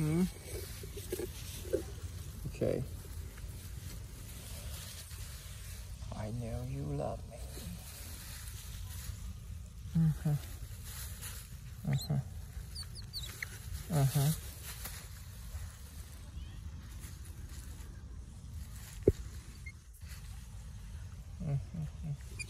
Mm-hmm. Okay. I know you love me. Mm-hmm. Mm-hmm. Mm-hmm. Mm-hmm.